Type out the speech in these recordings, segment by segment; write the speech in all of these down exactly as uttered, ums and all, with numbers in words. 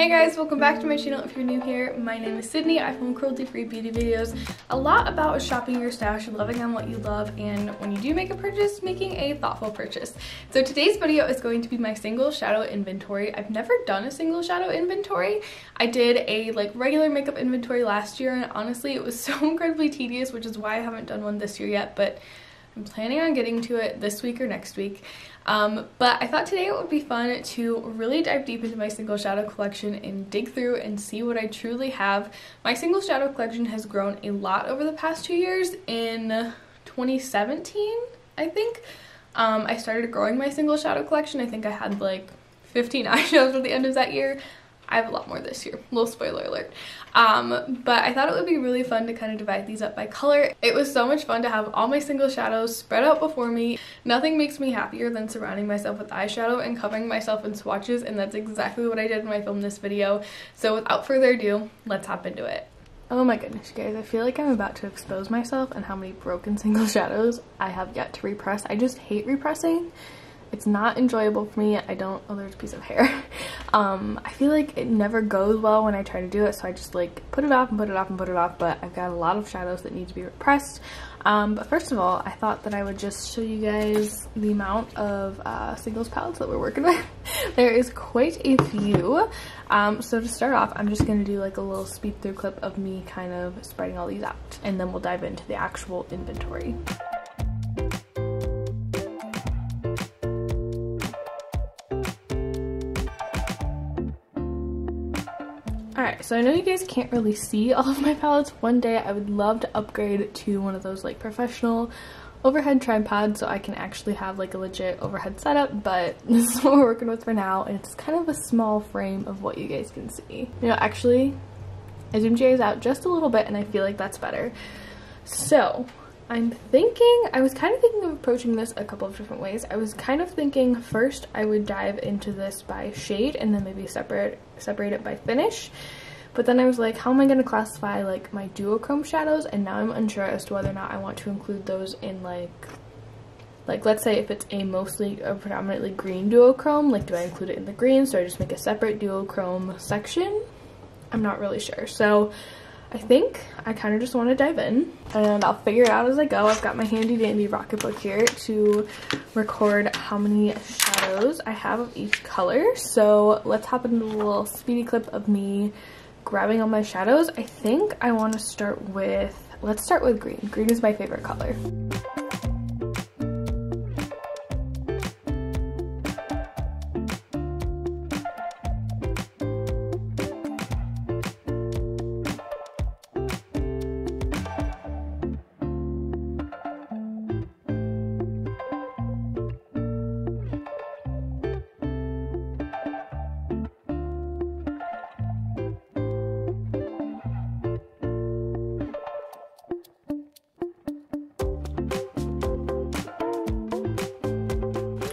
Hey guys, welcome back to my channel. If you're new here, my name is Sydney. I film cruelty-free beauty videos, a lot about shopping your stash, loving on what you love, and when you do make a purchase, making a thoughtful purchase. So today's video is going to be my single shadow inventory. I've never done a single shadow inventory. I did a like regular makeup inventory last year, and honestly it was so incredibly tedious, which is why I haven't done one this year yet, but I'm planning on getting to it this week or next week. Um, but I thought today it would be fun to really dive deep into my single shadow collection and dig through and see what I truly have. My single shadow collection has grown a lot over the past two years. In twenty seventeen, I think, um, I started growing my single shadow collection. I think I had like fifteen eyeshadows at the end of that year. I have a lot more this year, little spoiler alert. Um, but I thought it would be really fun to kind of divide these up by color. It was so much fun to have all my single shadows spread out before me. Nothing makes me happier than surrounding myself with eyeshadow and covering myself in swatches, and that's exactly what I did when I filmed this video. So without further ado, let's hop into it. Oh my goodness, you guys, I feel like I'm about to expose myself and how many broken single shadows I have yet to repress. I just hate repressing. It's not enjoyable for me. I don't, oh, there's a piece of hair. Um, I feel like it never goes well when I try to do it, so I just like put it off and put it off and put it off, but I've got a lot of shadows that need to be repressed. Um, but first of all, I thought that I would just show you guys the amount of uh, singles palettes that we're working with. There is quite a few. Um, so to start off, I'm just going to do like a little speed through clip of me kind of spreading all these out, and then we'll dive into the actual inventory. Alright, so I know you guys can't really see all of my palettes. One day I would love to upgrade to one of those like professional overhead tripods so I can actually have like a legit overhead setup, but this is what we're working with for now, and it's kind of a small frame of what you guys can see. You know, actually, I zoomed you guys out just a little bit and I feel like that's better. So, I'm thinking, I was kind of thinking of approaching this a couple of different ways. I was kind of thinking first I would dive into this by shade and then maybe separate separate it by finish. But then I was like, how am I going to classify like my duochrome shadows? And now I'm unsure as to whether or not I want to include those in like, like let's say if it's a mostly, a predominantly green duochrome, like do I include it in the green? So I just make a separate duochrome section? I'm not really sure. So I think I kind of just want to dive in, and I'll figure it out as I go. I've got my handy dandy Rocketbook here to record how many shadows I have of each color. So let's hop into a little speedy clip of me grabbing all my shadows. I think I want to start with, let's start with green. Green is my favorite color.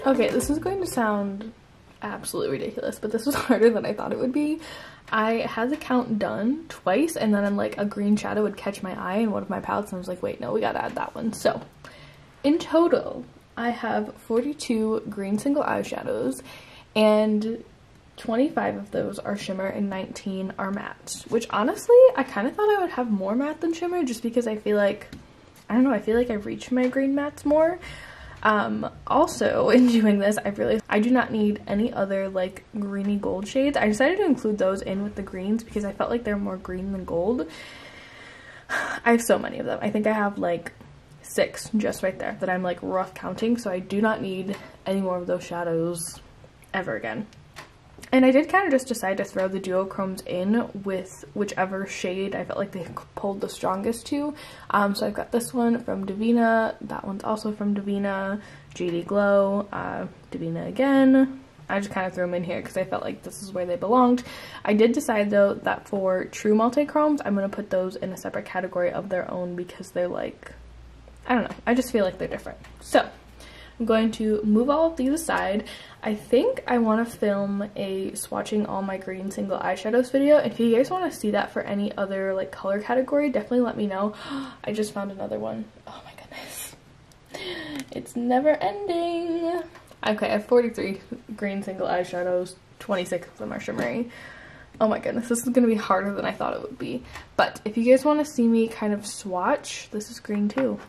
Okay, this is going to sound absolutely ridiculous, but this was harder than I thought it would be. I had the count done twice, and then like a green shadow would catch my eye in one of my palettes, and I was like, wait, no, we gotta add that one. So, in total, I have forty-two green single eyeshadows, and twenty-five of those are shimmer and nineteen are matte, which honestly, I kind of thought I would have more matte than shimmer just because I feel like, I don't know, I feel like I reach for my green mattes more. Um, also in doing this, I realized I do not need any other like greeny gold shades. I decided to include those in with the greens because I felt like they're more green than gold. I have so many of them. I think I have like six just right there that I'm like rough counting, so I do not need any more of those shadows ever again. And I did kind of just decide to throw the duochromes in with whichever shade I felt like they pulled the strongest to. Um, so I've got this one from Davina, that one's also from Davina, J D Glow, uh, Davina again. I just kind of threw them in here because I felt like this is where they belonged. I did decide though that for true multi-chromes, I'm going to put those in a separate category of their own because they're like, I don't know, I just feel like they're different. So I'm going to move all of these aside. I think I want to film a swatching all my green single eyeshadows video. If you guys want to see that for any other like color category, definitely let me know. I just found another one. Oh my goodness. It's never ending. Okay, I have forty-three green single eyeshadows. twenty-six of them are shimmery. Oh my goodness, this is going to be harder than I thought it would be. But if you guys want to see me kind of swatch, this is green too.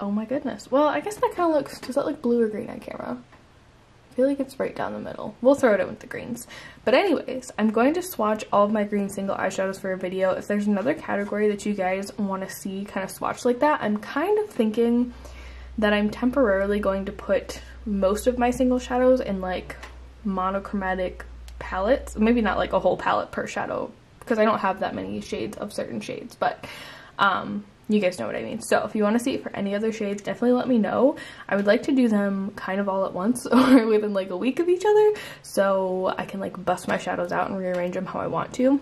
Oh my goodness. Well, I guess that kind of looks, does that look blue or green on camera? I feel like it's right down the middle. We'll throw it in with the greens. But anyways, I'm going to swatch all of my green single eyeshadows for a video. If there's another category that you guys want to see kind of swatch like that, I'm kind of thinking that I'm temporarily going to put most of my single shadows in like monochromatic palettes. Maybe not like a whole palette per shadow, because I don't have that many shades of certain shades, but um you guys know what I mean. So if you want to see it for any other shades, definitely let me know. I would like to do them kind of all at once or within like a week of each other, so I can like bust my shadows out and rearrange them how I want to.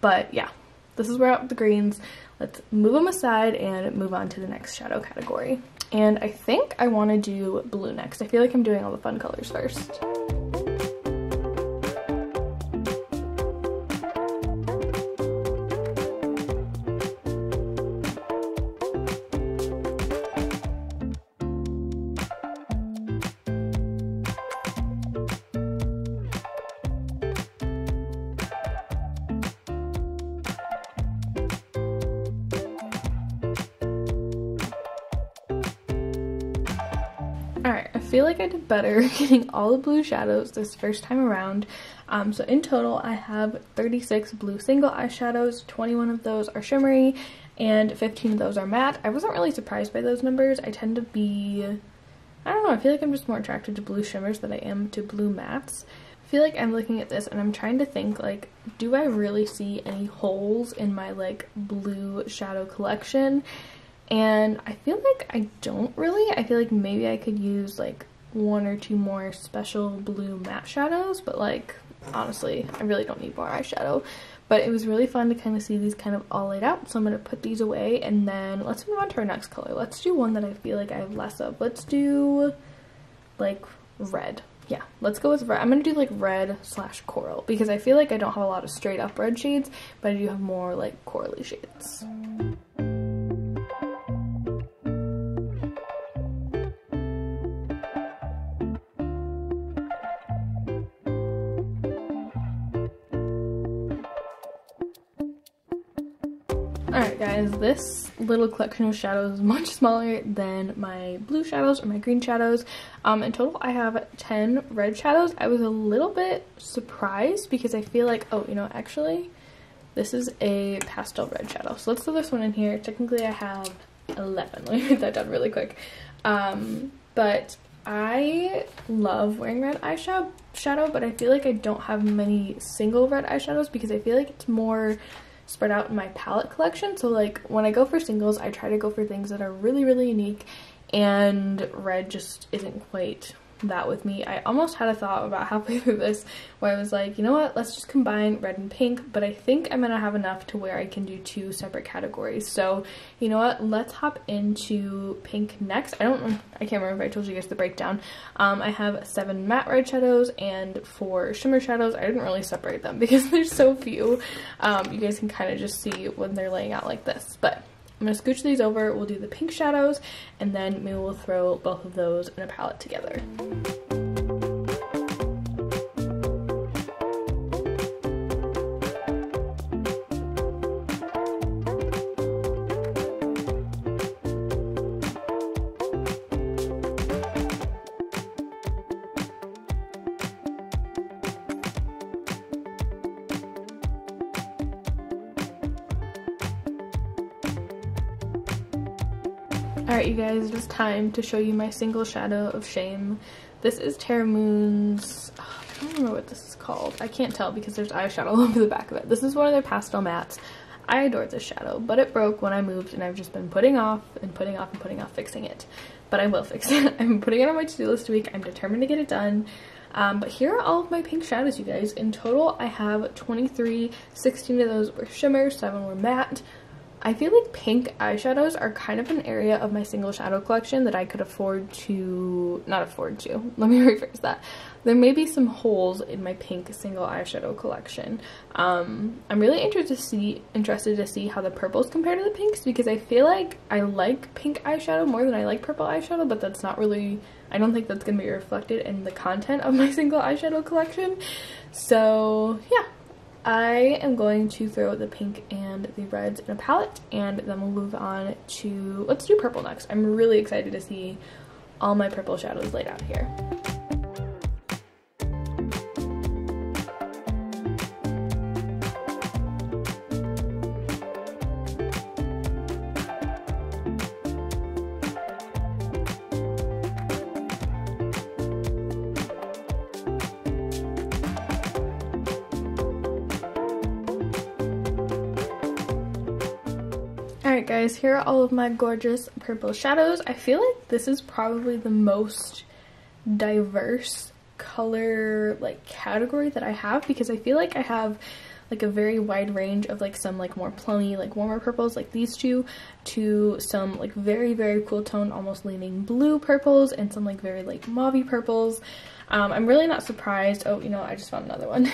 But yeah, this is where out the greens. Let's move them aside and move on to the next shadow category. And I think I want to do blue next. I feel like I'm doing all the fun colors first. Alright, I feel like I did better getting all the blue shadows this first time around. Um, so in total, I have thirty-six blue single eyeshadows, twenty-one of those are shimmery, and fifteen of those are matte. I wasn't really surprised by those numbers. I tend to be, I don't know, I feel like I'm just more attracted to blue shimmers than I am to blue mattes. I feel like I'm looking at this and I'm trying to think, like, do I really see any holes in my, like, blue shadow collection? And I feel like I don't really. I feel like maybe I could use like one or two more special blue matte shadows, but like honestly I really don't need more eyeshadow. But it was really fun to kind of see these kind of all laid out, so I'm going to put these away and then let's move on to our next color. Let's do one that I feel like I have less of. Let's do like red. Yeah, let's go with red. I'm going to do like red slash coral because I feel like I don't have a lot of straight up red shades, but I do have more like corally shades. Alright guys, this little collection of shadows is much smaller than my blue shadows or my green shadows. Um, in total I have ten red shadows. I was a little bit surprised because I feel like, oh, you know, actually this is a pastel red shadow. So let's throw this one in here. Technically I have eleven. Let me write that down really quick. Um, but I love wearing red eyeshadow, shadow, but I feel like I don't have many single red eyeshadows because I feel like it's more spread out in my palette collection. So like when I go for singles, I try to go for things that are really, really unique, and red just isn't quite that with me. I almost had a thought about halfway through this where I was like, you know what, let's just combine red and pink, but I think I'm gonna have enough to where I can do two separate categories. So you know what, let's hop into pink next. I don't, I can't remember if I told you guys the breakdown. Um, I have seven matte red shadows and four shimmer shadows. I didn't really separate them because there's so few. Um, you guys can kind of just see when they're laying out like this, but I'm gonna scooch these over, we'll do the pink shadows, and then maybe we'll throw both of those in a palette together. Alright you guys, it is time to show you my single shadow of shame. This is Terra Moon's, oh, I don't remember what this is called. I can't tell because there's eyeshadow all over the back of it. This is one of their pastel mattes. I adored this shadow, but it broke when I moved and I've just been putting off and putting off and putting off fixing it. But I will fix it. I'm putting it on my to-do list week. I'm determined to get it done. Um, but here are all of my pink shadows, you guys. In total, I have twenty-three, sixteen of those were shimmer, seven were matte. I feel like pink eyeshadows are kind of an area of my single shadow collection that I could afford to, not afford to, let me rephrase that. There may be some holes in my pink single eyeshadow collection. Um, I'm really interested to see, interested to see how the purples compare to the pinks because I feel like I like pink eyeshadow more than I like purple eyeshadow, but that's not really, I don't think that's going to be reflected in the content of my single eyeshadow collection. So yeah. I am going to throw the pink and the reds in a palette, and then we'll move on to, let's do purple next. I'm really excited to see all my purple shadows laid out here. Alright guys, here are all of my gorgeous purple shadows. I feel like this is probably the most diverse color like category that I have, because I feel like I have like a very wide range of like some like more plumy, like warmer purples like these two, to some like very very cool tone almost leaning blue purples, and some like very like mauvey purples. Um, I'm really not surprised. Oh, you know what? I just found another one.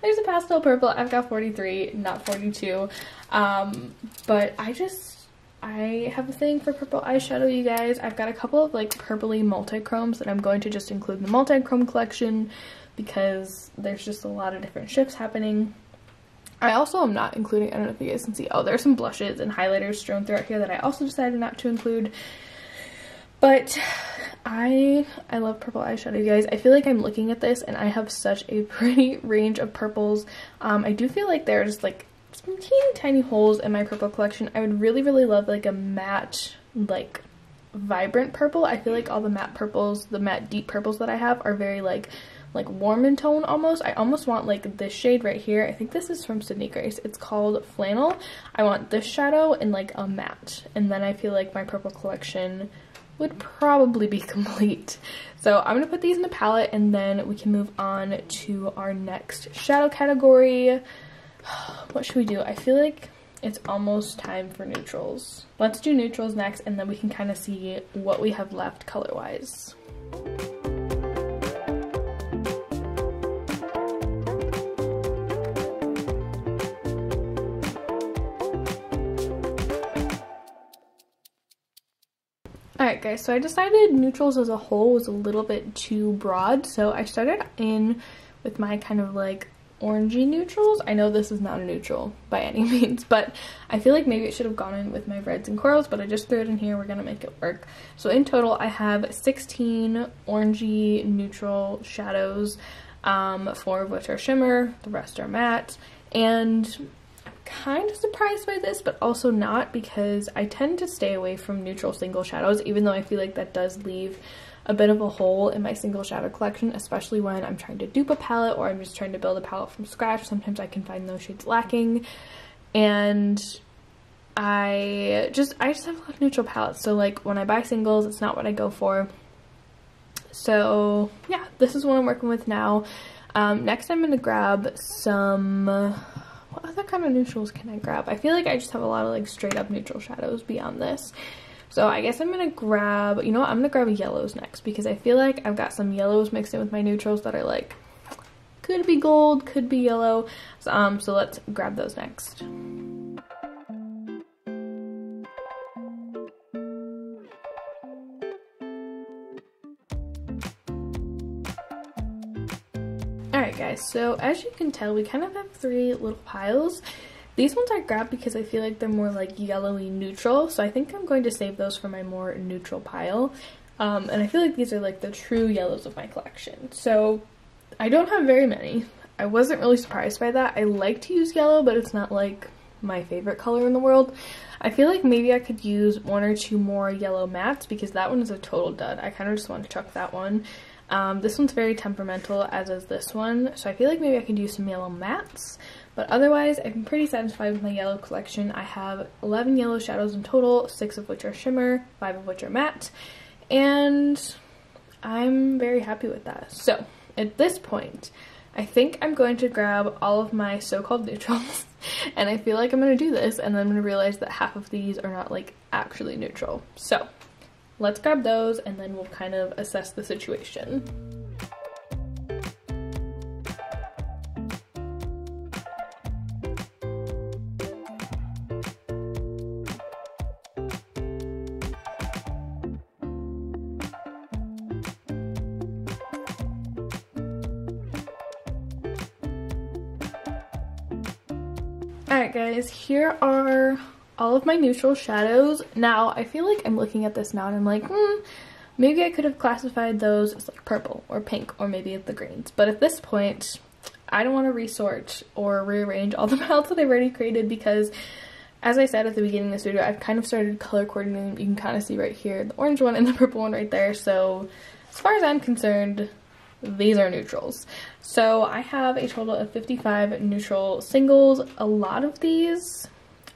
There's a pastel purple. I've got forty-three, not forty-two. Um, but I just, I have a thing for purple eyeshadow, you guys. I've got a couple of like purpley multi-chromes that I'm going to just include in the multi-chrome collection because there's just a lot of different shifts happening. I also am not including, I don't know if you guys can see, oh, there's some blushes and highlighters thrown throughout here that I also decided not to include. But I I love purple eyeshadow, you guys. I feel like I'm looking at this and I have such a pretty range of purples. Um, I do feel like there's like some teeny tiny holes in my purple collection. I would really, really love like a matte, like vibrant purple. I feel like all the matte purples, the matte deep purples that I have are very like like warm in tone almost. I almost want like this shade right here. I think this is from Sydney Grace. It's called Flannel. I want this shadow and like a matte. And then I feel like my purple collection would probably be complete. So I'm gonna put these in the palette and then we can move on to our next shadow category. What should we do? I feel like it's almost time for neutrals. Let's do neutrals next and then we can kind of see what we have left color-wise. Alright guys, so I decided neutrals as a whole was a little bit too broad, so I started in with my kind of like orangey neutrals. I know this is not a neutral by any means, but I feel like maybe it should have gone in with my reds and corals, but I just threw it in here. We're gonna make it work. So in total I have sixteen orangey neutral shadows, um, four of which are shimmer, the rest are matte, and kind of surprised by this but also not, because I tend to stay away from neutral single shadows, even though I feel like that does leave a bit of a hole in my single shadow collection, especially when I'm trying to dupe a palette or I'm just trying to build a palette from scratch. Sometimes I can find those shades lacking, and I just I just have a lot of neutral palettes, so like when I buy singles it's not what I go for. So yeah, this is what I'm working with now. Um, next I'm going to grab some uh, what other kind of neutrals can I grab? I feel like I just have a lot of like straight up neutral shadows beyond this. So I guess I'm going to grab, you know what, I'm going to grab yellows next, because I feel like I've got some yellows mixed in with my neutrals that are like, could be gold, could be yellow. So, um, so let's grab those next. Alright guys, so as you can tell we kind of have three little piles. These ones I grabbed because I feel like they're more like yellowy neutral, so I think I'm going to save those for my more neutral pile. Um, and I feel like these are like the true yellows of my collection, so I don't have very many. I wasn't really surprised by that. I like to use yellow, but it's not like my favorite color in the world. I feel like maybe I could use one or two more yellow mattes, because that one is a total dud. I kind of just want to chuck that one. Um, this one's very temperamental, as is this one, so I feel like maybe I could do some yellow mattes, but otherwise I'm pretty satisfied with my yellow collection. I have eleven yellow shadows in total, six of which are shimmer, five of which are matte, and I'm very happy with that. So at this point I think I'm going to grab all of my so-called neutrals, and I feel like I'm going to do this and then I'm going to realize that half of these are not like actually neutral. So let's grab those and then we'll kind of assess the situation. Alright guys, here are all of my neutral shadows. Now, I feel like I'm looking at this now and I'm like, hmm, maybe I could have classified those as like purple or pink or maybe the greens. But at this point, I don't want to resort or rearrange all the palettes that I've already created because, as I said at the beginning of this video, I've kind of started color coordinating them. You can kind of see right here the orange one and the purple one right there. So as far as I'm concerned, these are neutrals. So I have a total of fifty-five neutral singles. A lot of these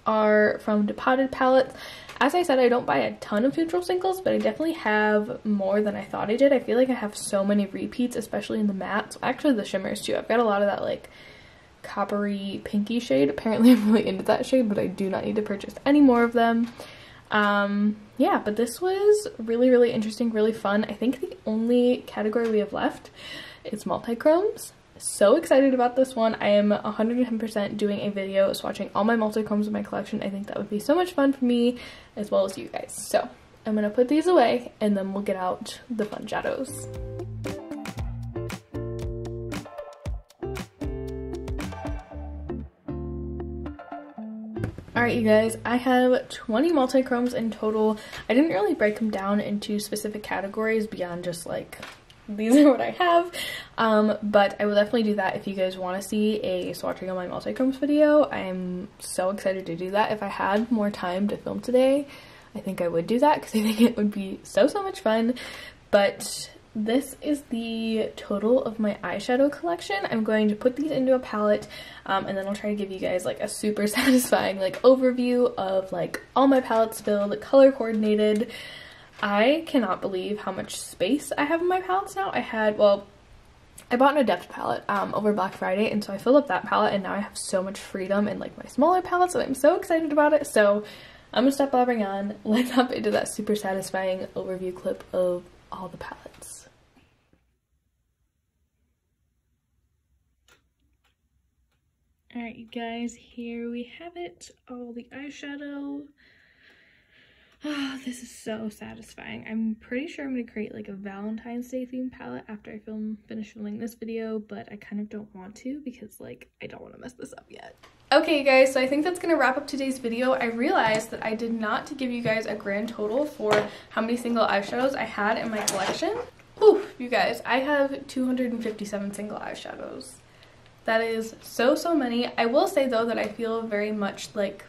are from depotted palettes. As I said, I don't buy a ton of neutral singles, but I definitely have more than I thought I did. I feel like I have so many repeats, especially in the mattes. Actually, the shimmers too. I've got a lot of that like coppery pinky shade. Apparently, I'm really into that shade, but I do not need to purchase any more of them. Um, yeah, but this was really, really interesting, really fun. I think the only category we have left is multi-chromes. So excited about this one. I am one hundred ten percent doing a video swatching all my multi-chromes in my collection. I think that would be so much fun for me as well as you guys. So I'm gonna put these away and then we'll get out the fun shadows. Alright you guys, I have twenty multi-chromes in total. I didn't really break them down into specific categories beyond just like, these are what I have. Um, but I will definitely do that if you guys want to see a swatching on my multi-chromes video. I am so excited to do that. If I had more time to film today, I think I would do that because I think it would be so, so much fun. But this is the total of my eyeshadow collection. I'm going to put these into a palette um, and then I'll try to give you guys like a super satisfying like overview of like all my palettes filled, color coordinated. I cannot believe how much space I have in my palettes now. I had, well, I bought an Adept palette um, over Black Friday and so I filled up that palette and now I have so much freedom in like my smaller palettes and I'm so excited about it. So I'm gonna stop blabbering on, let's hop into that super satisfying overview clip of all the palettes. Alright you guys, here we have it, all the eyeshadow. Oh, this is so satisfying. I'm pretty sure I'm going to create like a Valentine's Day themed palette after I film finish filming this video, but I kind of don't want to because like I don't want to mess this up yet. Okay you guys, so I think that's going to wrap up today's video. I realized that I did not give you guys a grand total for how many single eyeshadows I had in my collection. Ooh, you guys, I have two hundred fifty-seven single eyeshadows. That is so, so many. I will say though that I feel very much like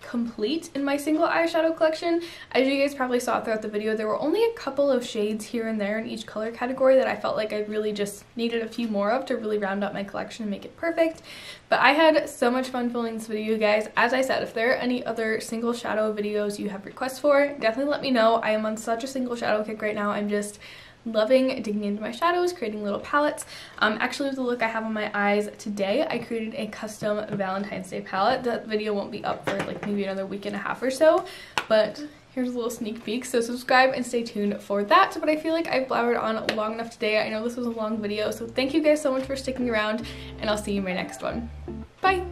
complete in my single eyeshadow collection. As you guys probably saw throughout the video, there were only a couple of shades here and there in each color category that I felt like I really just needed a few more of to really round out my collection and make it perfect. But I had so much fun filming this video, you guys. As I said, if there are any other single shadow videos you have requests for, definitely let me know. I am on such a single shadow kick right now. I'm just loving digging into my shadows, creating little palettes. Um, actually, with the look I have on my eyes today, I created a custom Valentine's Day palette. That video won't be up for like maybe another week and a half or so, but here's a little sneak peek. So subscribe and stay tuned for that. But I feel like I've blabbered on long enough today. I know this was a long video, so thank you guys so much for sticking around and I'll see you in my next one. Bye!